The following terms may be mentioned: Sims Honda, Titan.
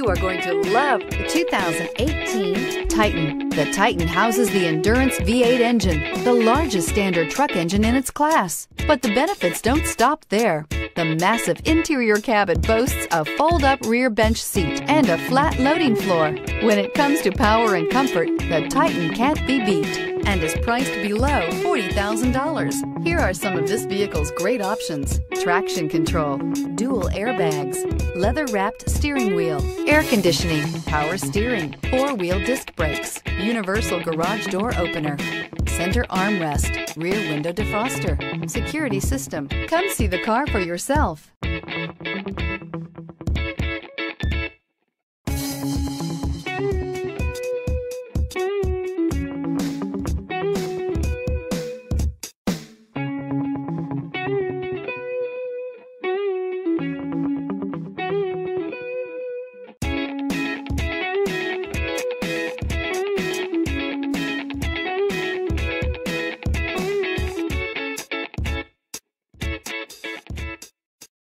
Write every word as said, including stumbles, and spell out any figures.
You are going to love the two thousand eighteen Titan. The Titan houses the Endurance V eight engine, the largest standard truck engine in its class. But the benefits don't stop there. The massive interior cabin boasts a fold-up rear bench seat and a flat loading floor. When it comes to power and comfort, the Titan can't be beat, and is priced below forty thousand dollars. Here are some of this vehicle's great options: traction control, dual airbags, leather-wrapped steering wheel, air conditioning, power steering, four-wheel disc brakes, universal garage door opener, center armrest, rear window defroster, security system. Come see the car for yourself.